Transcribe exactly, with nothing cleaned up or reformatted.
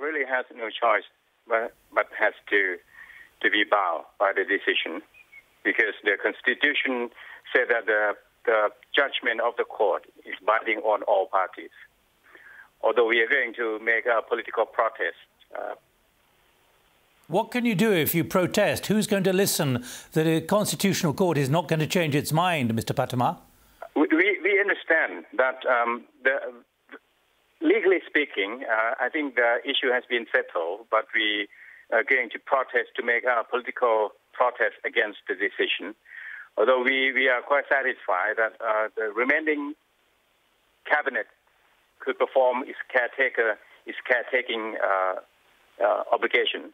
really has no choice but, but has to, to be bound by the decision, because the Constitution said that the, the judgment of the court is binding on all parties. Although we are going to make a political protest. Uh, what can you do if you protest? Who's going to listen? The Constitutional Court is not going to change its mind, Mister Pattama. We, we, we understand that, um, the, legally speaking, uh, I think the issue has been settled, but we are going to protest to make a political protest against the decision. Although we, we are quite satisfied that uh, the remaining cabinet could perform its caretaker, its caretaking uh, uh, obligation.